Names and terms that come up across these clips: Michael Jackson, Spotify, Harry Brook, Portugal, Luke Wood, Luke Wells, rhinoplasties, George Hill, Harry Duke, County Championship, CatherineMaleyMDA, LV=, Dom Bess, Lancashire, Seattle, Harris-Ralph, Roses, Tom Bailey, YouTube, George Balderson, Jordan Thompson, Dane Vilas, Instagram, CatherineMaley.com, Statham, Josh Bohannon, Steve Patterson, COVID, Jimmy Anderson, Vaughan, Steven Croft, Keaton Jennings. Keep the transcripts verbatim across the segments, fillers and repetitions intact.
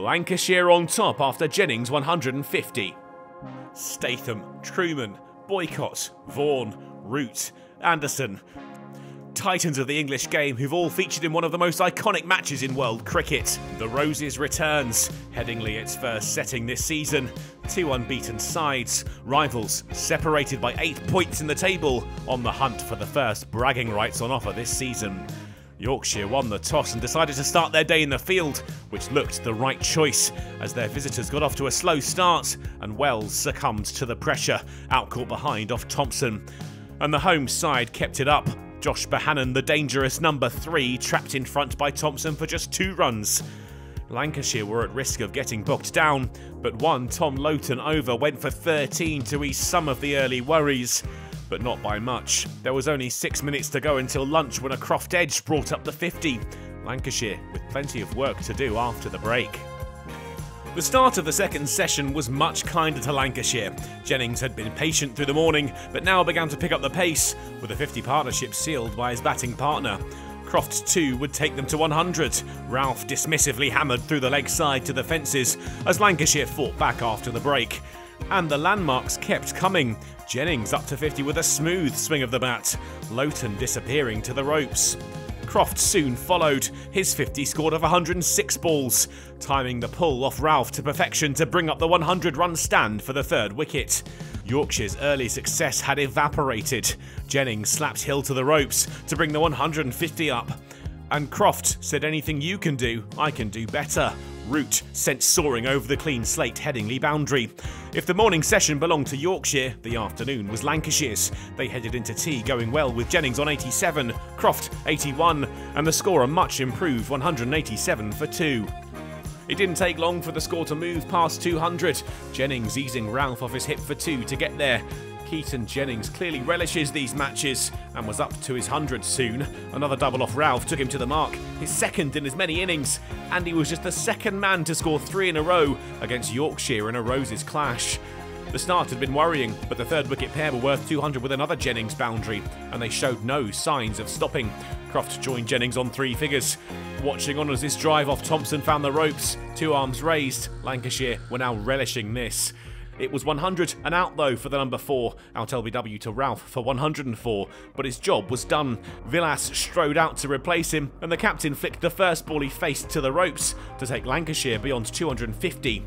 Lancashire on top after Jennings one hundred and fifty. Statham, Truman, Boycott, Vaughan, Root, Anderson. Titans of the English game who've all featured in one of the most iconic matches in world cricket. The Roses returns, Headingley its first setting this season. Two unbeaten sides, rivals separated by eight points in the table, on the hunt for the first bragging rights on offer this season. Yorkshire won the toss and decided to start their day in the field, which looked the right choice, as their visitors got off to a slow start and Wells succumbed to the pressure, out caught behind off Thompson. And the home side kept it up. Josh Bohannon, the dangerous number three, trapped in front by Thompson for just two runs. Lancashire were at risk of getting bogged down, but one Tom Lawton over went for thirteen to ease some of the early worries, but not by much. There was only six minutes to go until lunch when a Croft edge brought up the fifty. Lancashire with plenty of work to do after the break. The start of the second session was much kinder to Lancashire. Jennings had been patient through the morning, but now began to pick up the pace, with a fifty partnership sealed by his batting partner. Croft too would take them to one hundred. Ralph dismissively hammered through the leg side to the fences as Lancashire fought back after the break. And the landmarks kept coming. Jennings up to fifty with a smooth swing of the bat, Lawton disappearing to the ropes. Croft soon followed, his fifty scored off one hundred and six balls, timing the pull off Ralph to perfection to bring up the one hundred run stand for the third wicket. Yorkshire's early success had evaporated. Jennings slapped Hill to the ropes to bring the one hundred and fifty up. And Croft said, "Anything you can do, I can do better." Root sent soaring over the Clean Slate Headingley boundary. If the morning session belonged to Yorkshire, the afternoon was Lancashire's. They headed into tea going well, with Jennings on eighty-seven, Croft eighty-one, and the score a much improved one hundred and eighty-seven for two. It didn't take long for the score to move past two hundred, Jennings easing Ralph off his hip for two to get there. Keaton Jennings clearly relishes these matches and was up to his hundred soon. Another double off Ralph took him to the mark, his second in as many innings, and he was just the second man to score three in a row against Yorkshire in a Roses clash. The start had been worrying, but the third wicket pair were worth two hundred with another Jennings boundary, and they showed no signs of stopping. Croft joined Jennings on three figures. Watching on as this drive off Thompson found the ropes, two arms raised, Lancashire were now relishing this. It was one hundred and out though for the number four, out L B W to Ralph for one hundred and four, but his job was done. Vilas strode out to replace him, and the captain flicked the first ball he faced to the ropes to take Lancashire beyond two hundred and fifty.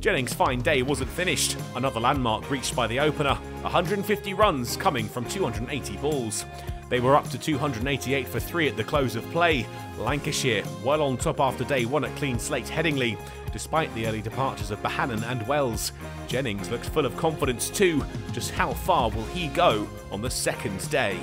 Jennings' fine day wasn't finished, another landmark reached by the opener, one hundred and fifty runs coming from two hundred and eighty balls. They were up to two hundred and eighty-eight for three at the close of play. Lancashire well on top after day one at Clean Slate Headingley, despite the early departures of Bohannon and Wells. Jennings looked full of confidence too. Just how far will he go on the second day?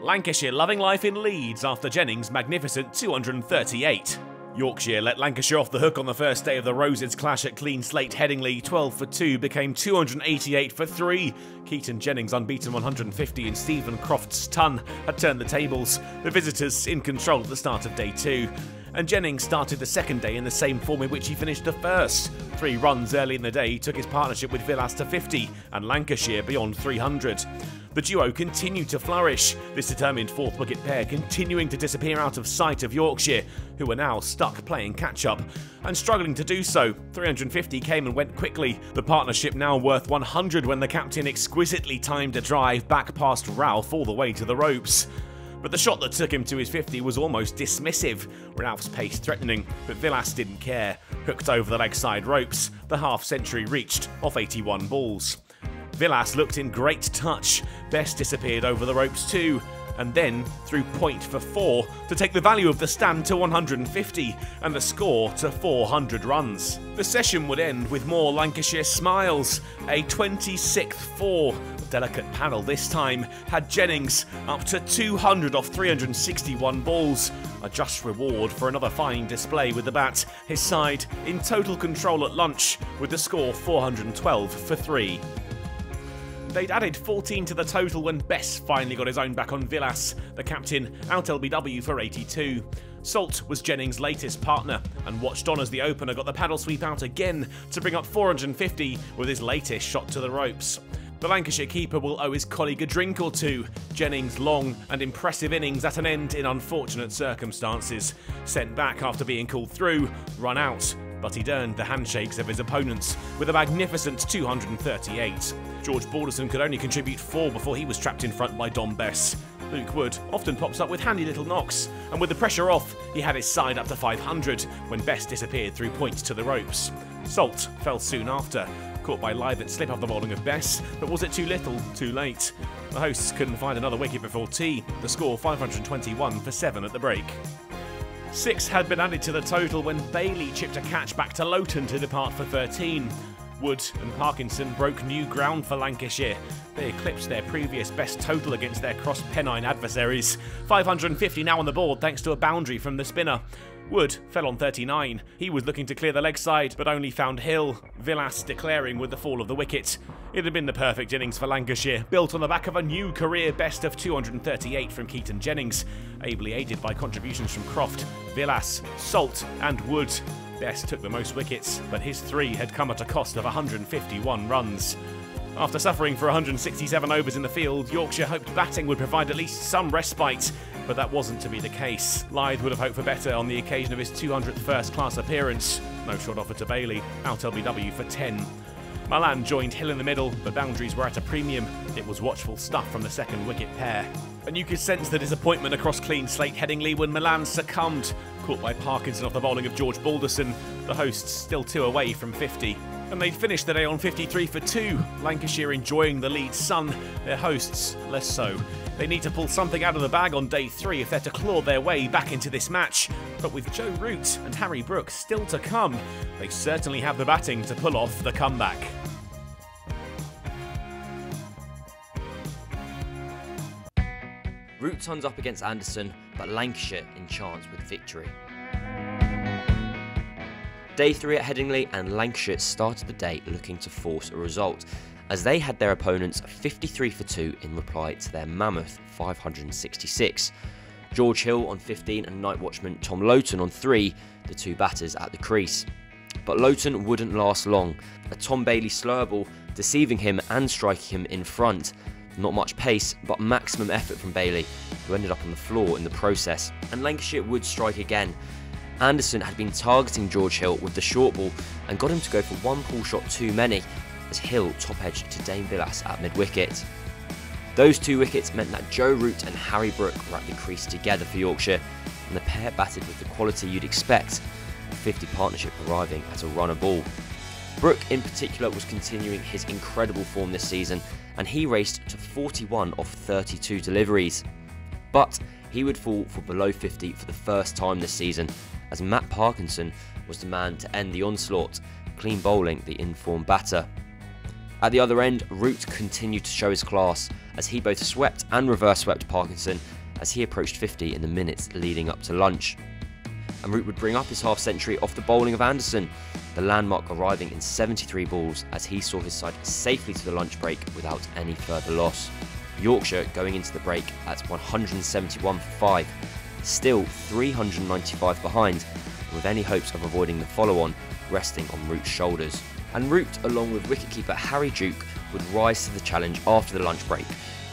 Lancashire loving life in Leeds after Jennings' magnificent two hundred and thirty-eight. Yorkshire let Lancashire off the hook on the first day of the Roses clash at Clean Slate Headingley. twelve for two became two hundred and eighty-eight for three. Keaton Jennings' unbeaten one hundred and fifty and Steven Croft's ton had turned the tables. The visitors in control at the start of day two. And Jennings started the second day in the same form in which he finished the first. Three runs early in the day took his partnership with Vilas to fifty and Lancashire beyond three hundred. The duo continued to flourish, this determined fourth wicket pair continuing to disappear out of sight of Yorkshire, who were now stuck playing catch-up, and struggling to do so. three hundred and fifty came and went quickly, the partnership now worth one hundred when the captain exquisitely timed a drive back past Ralph all the way to the ropes. But the shot that took him to his fifty was almost dismissive, Ralph's pace threatening, but Vilas didn't care. Hooked over the leg side ropes, the half-century reached off eighty-one balls. Vilas looked in great touch, Bess disappeared over the ropes too, and then threw point for four to take the value of the stand to one hundred and fifty and the score to four hundred runs. The session would end with more Lancashire smiles, a twenty-sixth four. Delicate panel this time had Jennings up to two hundred off three hundred and sixty-one balls, a just reward for another fine display with the bat, his side in total control at lunch with the score four hundred and twelve for three. They'd added fourteen to the total when Bess finally got his own back on Vilas, the captain out L B W for eighty-two. Salt was Jennings' latest partner and watched on as the opener got the paddle sweep out again to bring up four hundred and fifty with his latest shot to the ropes. The Lancashire keeper will owe his colleague a drink or two. Jennings' long and impressive innings at an end in unfortunate circumstances. Sent back after being called through, run out, but he'd earned the handshakes of his opponents with a magnificent two hundred and thirty-eight. George Balderson could only contribute four before he was trapped in front by Dom Bess. Luke Wood often pops up with handy little knocks, and with the pressure off, he had his side up to five hundred when Bess disappeared through points to the ropes. Salt fell soon after, caught by Live at slip off the bowling of Bess, but was it too little, too late? The hosts couldn't find another wicket before tea, the score five hundred and twenty-one for seven at the break. Six had been added to the total when Bailey chipped a catch back to Lawton to depart for thirteen. Wood and Parkinson broke new ground for Lancashire. They eclipsed their previous best total against their cross-Pennine adversaries. five hundred and fifty now on the board thanks to a boundary from the spinner. Wood fell on thirty-nine. He was looking to clear the leg side, but only found Hill, Vilas declaring with the fall of the wicket. It had been the perfect innings for Lancashire, built on the back of a new career best of two hundred and thirty-eight from Keaton Jennings, ably aided by contributions from Croft, Vilas, Salt and Wood. Bess took the most wickets, but his three had come at a cost of one hundred and fifty-one runs. After suffering for one hundred and sixty-seven overs in the field, Yorkshire hoped batting would provide at least some respite, but that wasn't to be the case. Lythe would have hoped for better on the occasion of his two hundredth first-class appearance. No shot offered to Bailey, out L B W for ten. Malan joined Hill in the middle, but boundaries were at a premium. It was watchful stuff from the second wicket pair. And you could sense the disappointment across Clean Slate Headingley when Malan succumbed. Caught by Parkinson off the bowling of George Balderson, the hosts still two away from fifty. And they'd finished the day on fifty-three for two, Lancashire enjoying the lead sun, their hosts less so. They need to pull something out of the bag on day three if they're to claw their way back into this match. But with Joe Root and Harry Brook still to come, they certainly have the batting to pull off the comeback. Root turns up against Anderson, but Lancashire in chance with victory. Day three at Headingley, and Lancashire started the day looking to force a result, as they had their opponents fifty-three for two in reply to their mammoth five hundred and sixty-six. George Hill on fifteen and night watchman Tom Lawton on three, the two batters at the crease. But Lawton wouldn't last long, a Tom Bailey slower ball deceiving him and striking him in front. Not much pace, but maximum effort from Bailey, who ended up on the floor in the process, and Lancashire would strike again. Anderson had been targeting George Hill with the short ball and got him to go for one pull shot too many, as Hill top-edged to Dane Vilas at mid-wicket. Those two wickets meant that Joe Root and Harry Brook were at the crease together for Yorkshire, and the pair batted with the quality you'd expect, the fifty partnership arriving at a runner ball. Brook in particular was continuing his incredible form this season, and he raced to forty-one off thirty-two deliveries. But he would fall for below fifty for the first time this season, as Matt Parkinson was the man to end the onslaught, clean bowling the in-form batter. At the other end, Root continued to show his class, as he both swept and reverse-swept Parkinson as he approached fifty in the minutes leading up to lunch. And Root would bring up his half-century off the bowling of Anderson, the landmark arriving in seventy-three balls as he saw his side safely to the lunch break without any further loss. Yorkshire going into the break at one hundred and seventy-one for five, still three hundred and ninety-five behind, with any hopes of avoiding the follow-on resting on Root's shoulders. And Root, along with wicketkeeper Harry Duke, would rise to the challenge after the lunch break.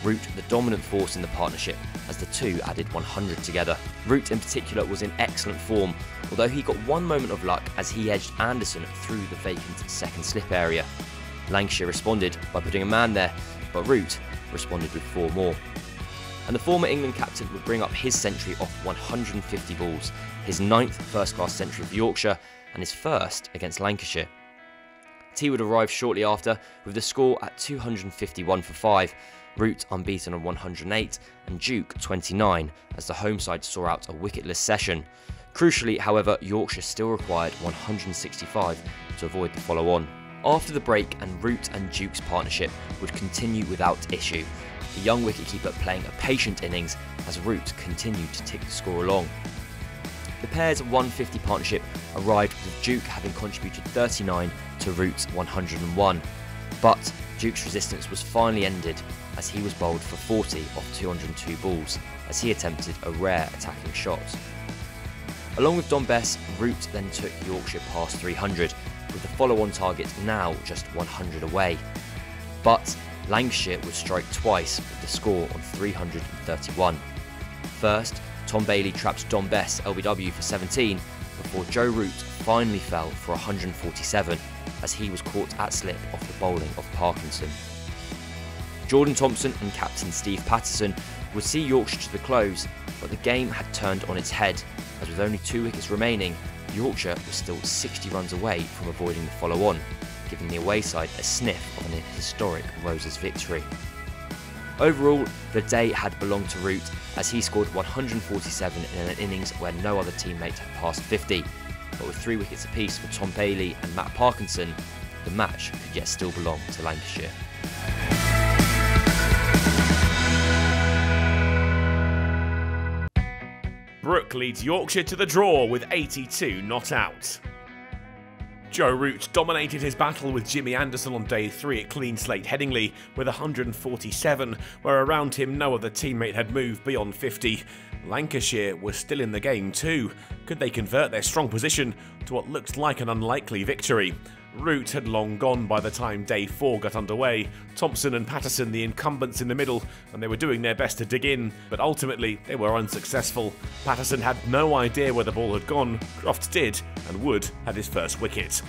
Root the dominant force in the partnership, as the two added one hundred together. Root in particular was in excellent form, although he got one moment of luck as he edged Anderson through the vacant second slip area. Lancashire responded by putting a man there, but Root responded with four more. And the former England captain would bring up his century off one hundred and fifty balls, his ninth first-class century for Yorkshire and his first against Lancashire. Tea would arrive shortly after with the score at two hundred and fifty-one for five, Root unbeaten on one hundred and eight and Duke twenty-nine as the home side saw out a wicketless session. Crucially, however, Yorkshire still required one hundred and sixty-five to avoid the follow-on. After the break, and Root and Duke's partnership would continue without issue, the young wicketkeeper playing a patient innings as Root continued to tick the score along. The pair's one hundred and fifty partnership arrived with Duke having contributed thirty-nine to Root's one hundred and one, but Duke's resistance was finally ended as he was bowled for forty off two hundred and two balls as he attempted a rare attacking shot. Along with Dom Bess, Root then took Yorkshire past three hundred, with the follow-on target now just one hundred away. But Lancashire would strike twice with the score on three hundred and thirty-one. First, Tom Bailey trapped Dom Bess L B W for seventeen before Joe Root finally fell for one hundred and forty-seven as he was caught at slip off the bowling of Parkinson. Jordan Thompson and captain Steve Patterson would see Yorkshire to the close, but the game had turned on its head as with only two wickets remaining, Yorkshire was still sixty runs away from avoiding the follow-on, giving the away side a sniff of an historic Roses victory. Overall, the day had belonged to Root as he scored one hundred and forty-seven in an innings where no other teammate had passed fifty, but with three wickets apiece for Tom Bailey and Matt Parkinson, the match could yet still belong to Lancashire. Brook leads Yorkshire to the draw with eighty-two not out. Joe Root dominated his battle with Jimmy Anderson on day three at Clean Slate Headingley with one hundred and forty-seven, where around him no other teammate had moved beyond fifty. Lancashire were still in the game too. Could they convert their strong position to what looked like an unlikely victory? Root had long gone by the time day four got underway, Thompson and Patterson the incumbents in the middle, and they were doing their best to dig in, but ultimately they were unsuccessful. Patterson had no idea where the ball had gone, Croft did, and Wood had his first wicket.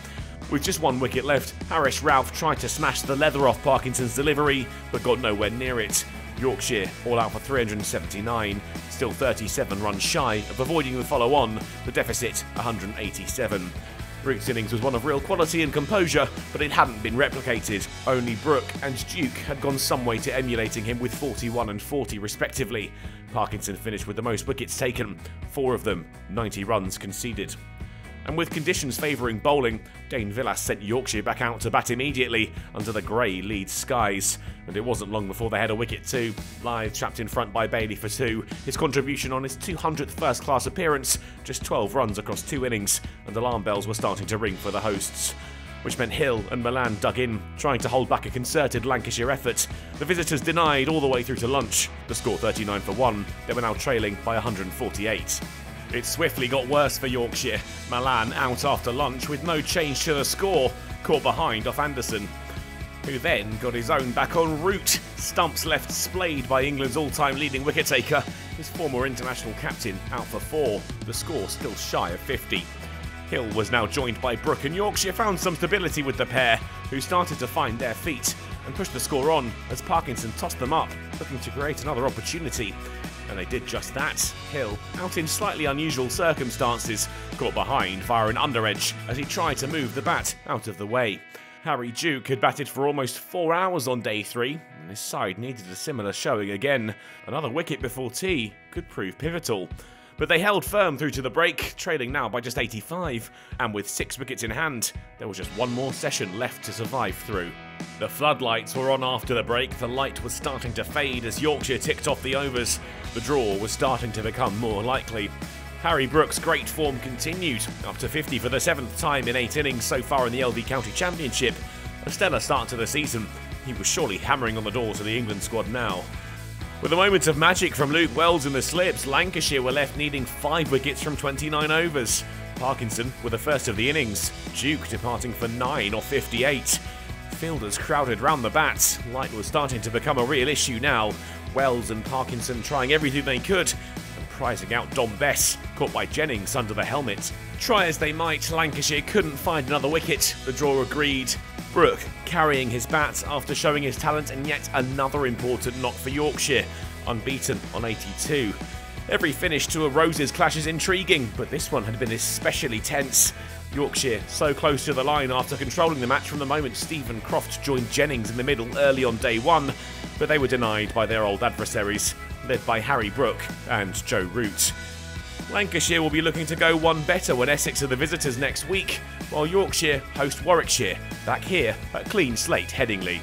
With just one wicket left, Harris-Ralph tried to smash the leather off Parkinson's delivery, but got nowhere near it. Yorkshire all out for three hundred and seventy-nine, still thirty-seven runs shy of avoiding the follow-on, the deficit one hundred and eighty-seven. Root's innings was one of real quality and composure, but it hadn't been replicated. Only Brook and Duke had gone some way to emulating him with forty-one and forty respectively. Parkinson finished with the most wickets taken, four of them, ninety runs conceded. And with conditions favouring bowling, Dane Vilas sent Yorkshire back out to bat immediately under the grey lead skies. And it wasn't long before they had a wicket too. Lythe trapped in front by Bailey for two, his contribution on his two hundredth first-class appearance, just twelve runs across two innings, and alarm bells were starting to ring for the hosts. Which meant Hill and Milan dug in, trying to hold back a concerted Lancashire effort. The visitors denied all the way through to lunch. The score thirty-nine for one, they were now trailing by one hundred and forty-eight. It swiftly got worse for Yorkshire. Milan out after lunch with no change to the score, caught behind off Anderson, who then got his own back on Root. Stumps left splayed by England's all-time leading wicket-taker, his former international captain out for four, the score still shy of fifty. Hill was now joined by Brook and Yorkshire found some stability with the pair, who started to find their feet and pushed the score on as Parkinson tossed them up, looking to create another opportunity. And they did just that. Hill, out in slightly unusual circumstances, caught behind via an underedge as he tried to move the bat out of the way. Harry Duke had batted for almost four hours on day three, and his side needed a similar showing again. Another wicket before tea could prove pivotal. But they held firm through to the break, trailing now by just eighty-five, and with six wickets in hand, there was just one more session left to survive through. The floodlights were on after the break, the light was starting to fade as Yorkshire ticked off the overs. The draw was starting to become more likely. Harry Brook's great form continued, up to fifty for the seventh time in eight innings so far in the L V County Championship. A stellar start to the season, he was surely hammering on the door to the England squad now. With a moment of magic from Luke Wells in the slips, Lancashire were left needing five wickets from twenty-nine overs. Parkinson with the first of the innings, Duke departing for nine off fifty-eight. Fielders crowded round the bats, light was starting to become a real issue now. Wells and Parkinson trying everything they could and prizing out Dom Bess, caught by Jennings under the helmet. Try as they might, Lancashire couldn't find another wicket, the draw agreed. Brook carrying his bat after showing his talent and yet another important knock for Yorkshire, unbeaten on eighty-two. Every finish to a Roses clash is intriguing, but this one had been especially tense. Yorkshire so close to the line after controlling the match from the moment Steven Croft joined Jennings in the middle early on day one, but they were denied by their old adversaries, led by Harry Brook and Joe Root. Lancashire will be looking to go one better when Essex are the visitors next week, while Yorkshire host Warwickshire, back here at Clean Slate Headingley.